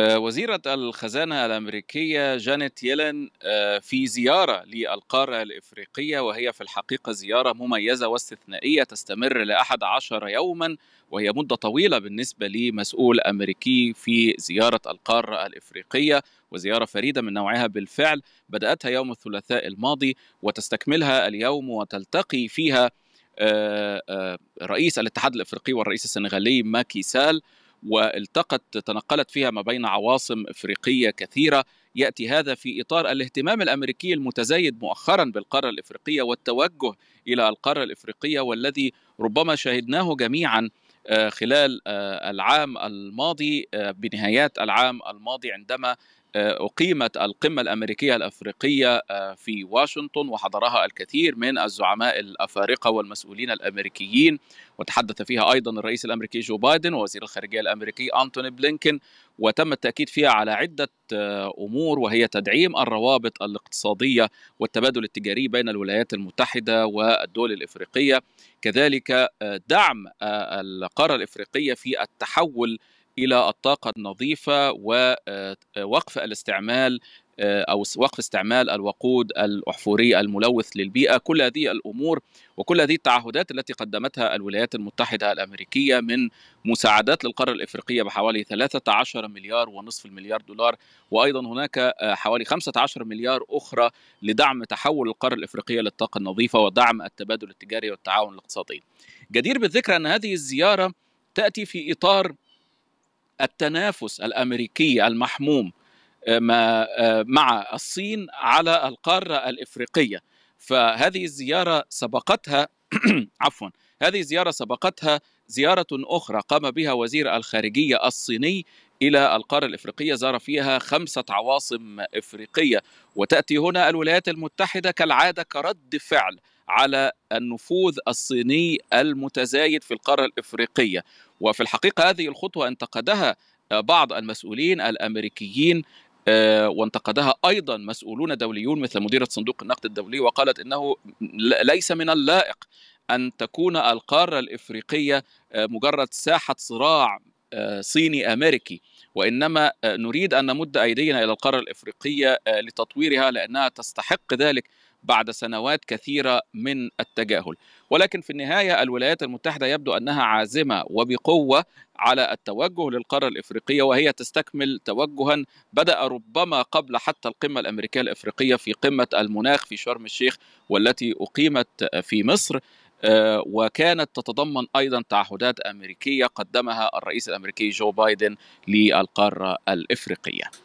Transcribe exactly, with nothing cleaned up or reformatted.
وزيرة الخزانة الأمريكية جانيت يلين في زيارة للقارة الإفريقية، وهي في الحقيقة زيارة مميزة واستثنائية تستمر لأحد عشر يوما، وهي مدة طويلة بالنسبة لمسؤول أمريكي في زيارة القارة الإفريقية، وزيارة فريدة من نوعها بالفعل، بدأتها يوم الثلاثاء الماضي وتستكملها اليوم، وتلتقي فيها رئيس الاتحاد الإفريقي والرئيس السنغالي ماكي سال، والتقت تنقلت فيها ما بين عواصم إفريقية كثيرة. يأتي هذا في إطار الاهتمام الأمريكي المتزايد مؤخرا بالقارة الإفريقية والتوجه إلى القارة الإفريقية، والذي ربما شاهدناه جميعا خلال العام الماضي بنهايات العام الماضي عندما أقيمت القمة الأمريكية الأفريقية في واشنطن، وحضرها الكثير من الزعماء الأفارقة والمسؤولين الأمريكيين، وتحدث فيها أيضا الرئيس الأمريكي جو بايدن ووزير الخارجية الأمريكي انتوني بلينكين، وتم التأكيد فيها على عدة أمور، وهي تدعيم الروابط الاقتصادية والتبادل التجاري بين الولايات المتحدة والدول الإفريقية، كذلك دعم القارة الإفريقية في التحول إلى الطاقة النظيفة، ووقف الاستعمال أو وقف استعمال الوقود الأحفوري الملوث للبيئة. كل هذه الأمور وكل هذه التعهدات التي قدمتها الولايات المتحدة الأمريكية من مساعدات للقارة الإفريقية بحوالي ثلاثة عشر مليار ونصف المليار دولار، وأيضا هناك حوالي خمسة عشر مليار أخرى لدعم تحول القارة الإفريقية للطاقة النظيفة ودعم التبادل التجاري والتعاون الاقتصادي. جدير بالذكر أن هذه الزيارة تأتي في إطار التنافس الأمريكي المحموم مع الصين على القارة الإفريقية، فهذه الزيارة سبقتها عفوا هذه الزيارة سبقتها زيارة أخرى قام بها وزير الخارجية الصيني إلى القارة الإفريقية، زار فيها خمسة عواصم إفريقية، وتأتي هنا الولايات المتحدة كالعادة كرد فعل على النفوذ الصيني المتزايد في القارة الإفريقية. وفي الحقيقة هذه الخطوة انتقدها بعض المسؤولين الأمريكيين، وانتقدها أيضا مسؤولون دوليون مثل مديرة صندوق النقد الدولي، وقالت إنه ليس من اللائق أن تكون القارة الإفريقية مجرد ساحة صراع صيني أمريكي، وإنما نريد أن نمد أيدينا إلى القارة الإفريقية لتطويرها لأنها تستحق ذلك بعد سنوات كثيرة من التجاهل. ولكن في النهاية الولايات المتحدة يبدو أنها عازمة وبقوة على التوجه للقارة الإفريقية، وهي تستكمل توجها بدأ ربما قبل حتى القمة الأمريكية الإفريقية في قمة المناخ في شرم الشيخ، والتي أقيمت في مصر، وكانت تتضمن أيضا تعهدات أمريكية قدمها الرئيس الأمريكي جو بايدن للقارة الإفريقية.